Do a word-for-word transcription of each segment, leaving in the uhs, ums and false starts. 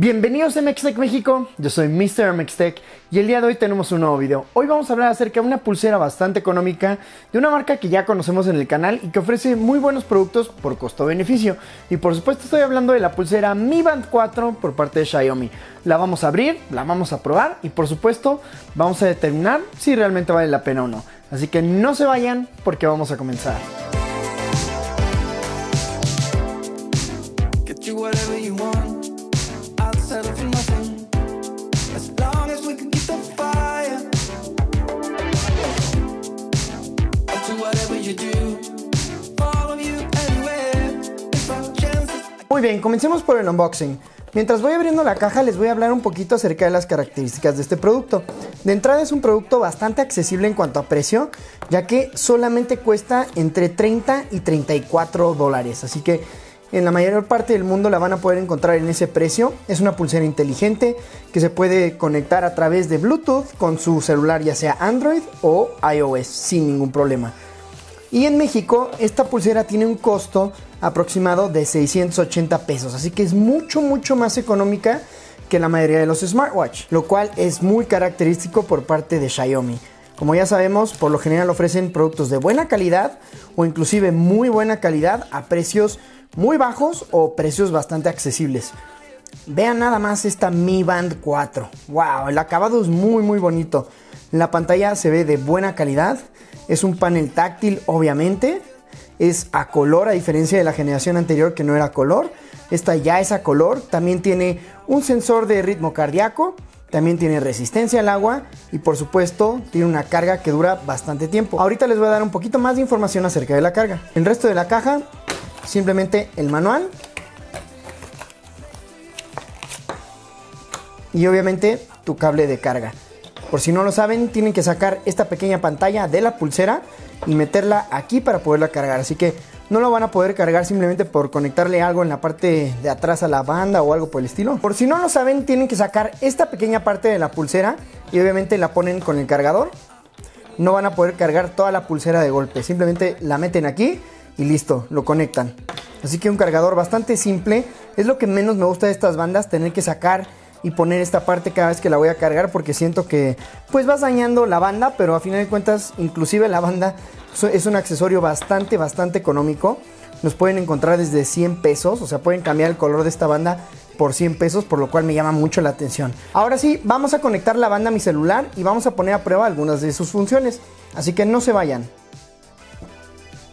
Bienvenidos a MXTech México, yo soy mister MXTech y el día de hoy tenemos un nuevo video. Hoy vamos a hablar acerca de una pulsera bastante económica de una marca que ya conocemos en el canal y que ofrece muy buenos productos por costo-beneficio. Y por supuesto estoy hablando de la pulsera Mi Band cuatro por parte de Xiaomi. La vamos a abrir, la vamos a probar y por supuesto vamos a determinar si realmente vale la pena o no. Así que no se vayan porque vamos a comenzar. Get you whatever you want. Muy bien, comencemos por el unboxing. Mientras voy abriendo la caja les voy a hablar un poquito acerca de las características de este producto. De entrada es un producto bastante accesible en cuanto a precio, ya que solamente cuesta entre treinta y treinta y cuatro dólares, así que en la mayor parte del mundo la van a poder encontrar en ese precio. Es una pulsera inteligente que se puede conectar a través de Bluetooth con su celular, ya sea Android o iOS, sin ningún problema. Y en México esta pulsera tiene un costo aproximado de seiscientos ochenta pesos, así que es mucho mucho más económica que la mayoría de los smartwatch, lo cual es muy característico por parte de Xiaomi. Como ya sabemos, por lo general ofrecen productos de buena calidad o inclusive muy buena calidad a precios muy bajos o precios bastante accesibles. Vean nada más esta Mi Band cuatro. Wow, el acabado es muy muy bonito. La pantalla se ve de buena calidad. Es un panel táctil, obviamente. Es a color, a diferencia de la generación anterior que no era a color. Esta ya es a color. También tiene un sensor de ritmo cardíaco. También tiene resistencia al agua y por supuesto tiene una carga que dura bastante tiempo. Ahorita les voy a dar un poquito más de información acerca de la carga. El resto de la caja, simplemente el manual y obviamente tu cable de carga. Por si no lo saben, tienen que sacar esta pequeña pantalla de la pulsera y meterla aquí para poderla cargar. Así que no lo van a poder cargar simplemente por conectarle algo en la parte de atrás a la banda o algo por el estilo. Por si no lo saben, tienen que sacar esta pequeña parte de la pulsera y obviamente la ponen con el cargador. No van a poder cargar toda la pulsera de golpe, simplemente la meten aquí y listo, lo conectan. Así que un cargador bastante simple. Es lo que menos me gusta de estas bandas, tener que sacar y poner esta parte cada vez que la voy a cargar, porque siento que pues vas dañando la banda, pero a final de cuentas inclusive la banda es un accesorio bastante bastante económico. Nos pueden encontrar desde cien pesos, o sea pueden cambiar el color de esta banda por cien pesos, por lo cual me llama mucho la atención. Ahora sí, vamos a conectar la banda a mi celular y vamos a poner a prueba algunas de sus funciones, así que no se vayan.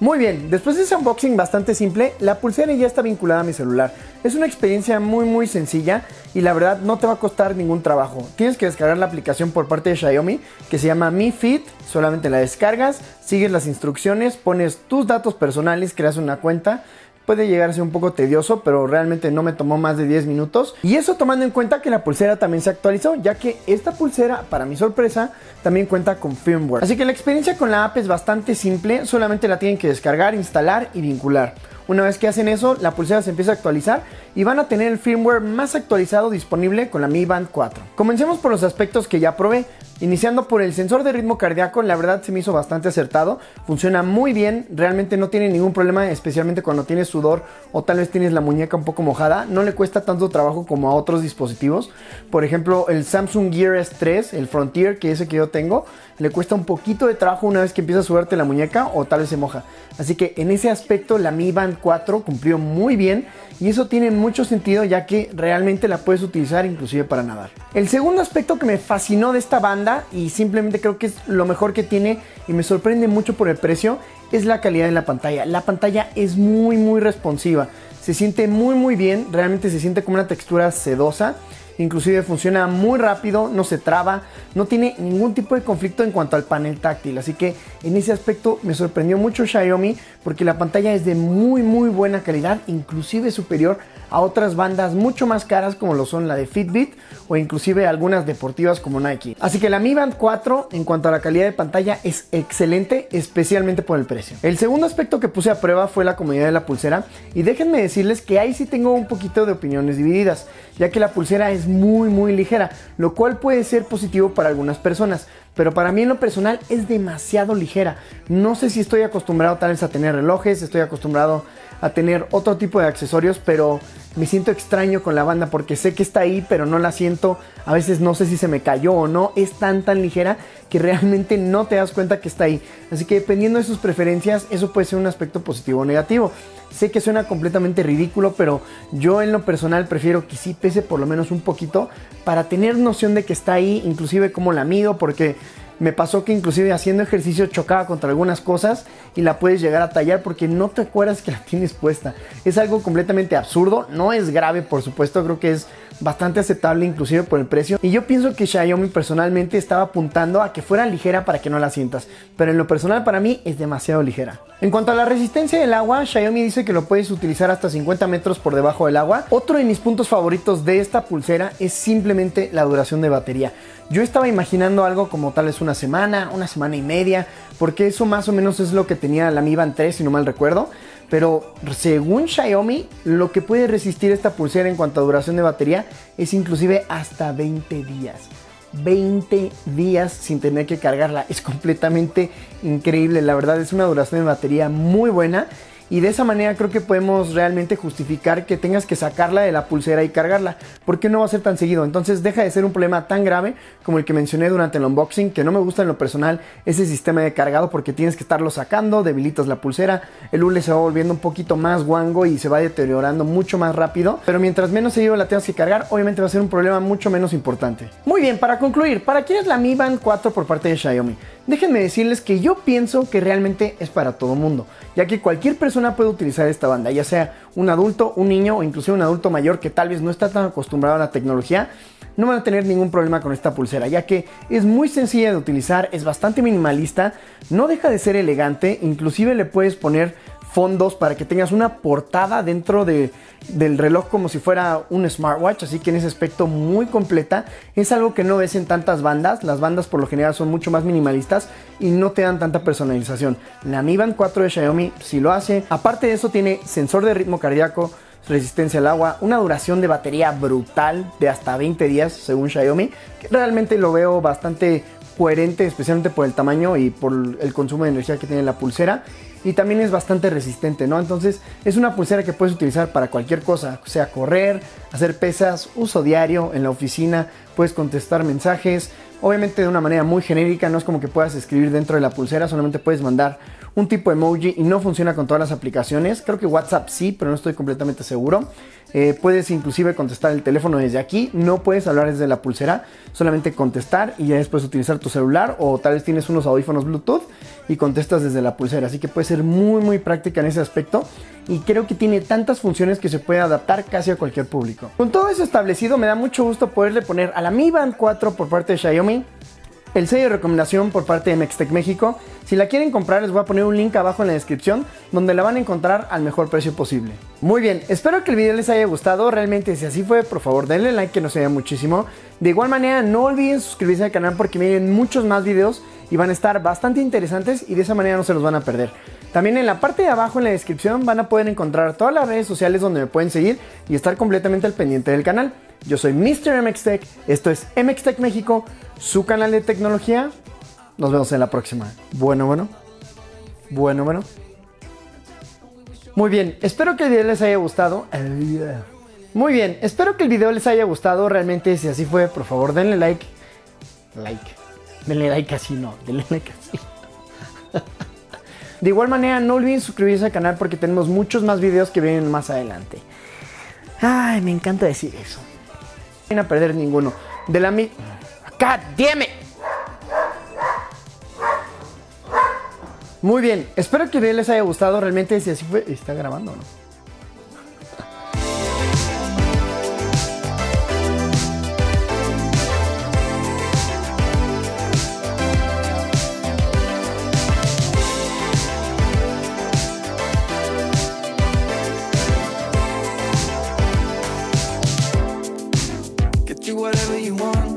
Muy bien, después de ese unboxing bastante simple, la pulsera ya está vinculada a mi celular. Es una experiencia muy muy sencilla y la verdad no te va a costar ningún trabajo. Tienes que descargar la aplicación por parte de Xiaomi que se llama Mi Fit, solamente la descargas, sigues las instrucciones, pones tus datos personales, creas una cuenta. Puede llegar a ser un poco tedioso, pero realmente no me tomó más de diez minutos. Y eso tomando en cuenta que la pulsera también se actualizó, ya que esta pulsera, para mi sorpresa, también cuenta con firmware. Así que la experiencia con la app es bastante simple, solamente la tienen que descargar, instalar y vincular. Una vez que hacen eso, la pulsera se empieza a actualizar y van a tener el firmware más actualizado disponible con la Mi Band cuatro. Comencemos por los aspectos que ya probé. Iniciando por el sensor de ritmo cardíaco, la verdad se me hizo bastante acertado. Funciona muy bien, realmente no tiene ningún problema, especialmente cuando tienes sudor o tal vez tienes la muñeca un poco mojada. No le cuesta tanto trabajo como a otros dispositivos. Por ejemplo, el Samsung Gear S tres, el Frontier, que es el que yo tengo, le cuesta un poquito de trabajo una vez que empieza a sudarte la muñeca o tal vez se moja. Así que en ese aspecto la Mi Band cuatro cumplió muy bien y eso tiene mucho sentido, ya que realmente la puedes utilizar inclusive para nadar. El segundo aspecto que me fascinó de esta banda, y simplemente creo que es lo mejor que tiene y me sorprende mucho por el precio, es la calidad de la pantalla. La pantalla es muy muy responsiva, se siente muy muy bien, realmente se siente como una textura sedosa, inclusive funciona muy rápido, no se traba, no tiene ningún tipo de conflicto en cuanto al panel táctil, así que en ese aspecto me sorprendió mucho Xiaomi porque la pantalla es de muy muy buena calidad, inclusive superior a otras bandas mucho más caras como lo son la de Fitbit o inclusive algunas deportivas como Nike. Así que la Mi Band cuatro en cuanto a la calidad de pantalla es excelente, especialmente por el precio. El segundo aspecto que puse a prueba fue la comodidad de la pulsera y déjenme decirles que ahí sí tengo un poquito de opiniones divididas, ya que la pulsera es muy muy ligera, lo cual puede ser positivo para algunas personas, pero para mí en lo personal es demasiado ligera. No sé si estoy acostumbrado tal vez a tener relojes, estoy acostumbrado a tener otro tipo de accesorios, pero me siento extraño con la banda porque sé que está ahí, pero no la siento. A veces no sé si se me cayó o no. Es tan, tan ligera que realmente no te das cuenta que está ahí. Así que dependiendo de sus preferencias, eso puede ser un aspecto positivo o negativo. Sé que suena completamente ridículo, pero yo en lo personal prefiero que sí pese por lo menos un poquito para tener noción de que está ahí, inclusive cómo la mido, porque me pasó que inclusive haciendo ejercicio chocaba contra algunas cosas y la puedes llegar a tallar porque no te acuerdas que la tienes puesta. Es algo completamente absurdo, no es grave por supuesto, creo que es bastante aceptable inclusive por el precio. Y yo pienso que Xiaomi personalmente estaba apuntando a que fuera ligera para que no la sientas, pero en lo personal para mí es demasiado ligera. En cuanto a la resistencia del agua, Xiaomi dice que lo puedes utilizar hasta cincuenta metros por debajo del agua. Otro de mis puntos favoritos de esta pulsera es simplemente la duración de batería. Yo estaba imaginando algo como tal vez una semana, una semana y media, porque eso más o menos es lo que tenía la Mi Band tres, si no mal recuerdo. Pero según Xiaomi, lo que puede resistir esta pulsera en cuanto a duración de batería es inclusive hasta veinte días. veinte días sin tener que cargarla. Es completamente increíble, la verdad es una duración de batería muy buena. Y de esa manera creo que podemos realmente justificar que tengas que sacarla de la pulsera y cargarla, porque no va a ser tan seguido. Entonces deja de ser un problema tan grave como el que mencioné durante el unboxing, que no me gusta en lo personal ese sistema de cargado porque tienes que estarlo sacando, debilitas la pulsera, el hule se va volviendo un poquito más guango y se va deteriorando mucho más rápido. Pero mientras menos seguido la tengas que cargar, obviamente va a ser un problema mucho menos importante. Muy bien, para concluir, ¿para quién es la Mi Band cuatro por parte de Xiaomi? Déjenme decirles que yo pienso que realmente es para todo mundo, ya que cualquier persona puede utilizar esta banda, ya sea un adulto, un niño o inclusive un adulto mayor que tal vez no está tan acostumbrado a la tecnología. No van a tener ningún problema con esta pulsera, ya que es muy sencilla de utilizar, es bastante minimalista, no deja de ser elegante, inclusive le puedes poner fondos para que tengas una portada dentro de, del reloj como si fuera un smartwatch, así que en ese aspecto muy completa. Es algo que no ves en tantas bandas, las bandas por lo general son mucho más minimalistas y no te dan tanta personalización. La Mi Band cuatro de Xiaomi sí lo hace. Aparte de eso tiene sensor de ritmo cardíaco, resistencia al agua, una duración de batería brutal de hasta veinte días según Xiaomi, que realmente lo veo bastante coherente, especialmente por el tamaño y por el consumo de energía que tiene la pulsera. Y también es bastante resistente, ¿no? Entonces es una pulsera que puedes utilizar para cualquier cosa, sea correr, hacer pesas, uso diario, en la oficina, puedes contestar mensajes. Obviamente de una manera muy genérica, no es como que puedas escribir dentro de la pulsera, solamente puedes mandar un tipo de emoji y no funciona con todas las aplicaciones. Creo que WhatsApp sí, pero no estoy completamente seguro. Eh, puedes inclusive contestar el teléfono desde aquí, no puedes hablar desde la pulsera, solamente contestar y ya después utilizar tu celular, o tal vez tienes unos audífonos Bluetooth y contestas desde la pulsera, así que puede ser muy muy práctica en ese aspecto. Y creo que tiene tantas funciones que se puede adaptar casi a cualquier público. Con todo eso establecido, me da mucho gusto poderle poner a la Mi Band cuatro por parte de Xiaomi el sello de recomendación por parte de MXTech México. Si la quieren comprar, les voy a poner un link abajo en la descripción donde la van a encontrar al mejor precio posible. Muy bien, espero que el video les haya gustado. Realmente, si así fue, por favor denle like, que nos ayuda muchísimo. De igual manera, no olviden suscribirse al canal porque vienen muchos más videos y van a estar bastante interesantes y de esa manera no se los van a perder. También en la parte de abajo en la descripción van a poder encontrar todas las redes sociales donde me pueden seguir y estar completamente al pendiente del canal. Yo soy mister MXTech, esto es MXTech México, su canal de tecnología. Nos vemos en la próxima. Bueno, bueno. Bueno, bueno. Muy bien, espero que el video les haya gustado. Muy bien, espero que el video les haya gustado. Realmente, si así fue, por favor, denle like. Like. Denle like así, no. Denle like así. De igual manera, no olviden suscribirse al canal porque tenemos muchos más videos que vienen más adelante. Ay, me encanta decir eso. No vayan a perder ninguno. De la mi... ¡God damn it! Muy bien, espero que el video les haya gustado. Realmente, si así fue... ¿Está grabando o no? Whatever you want.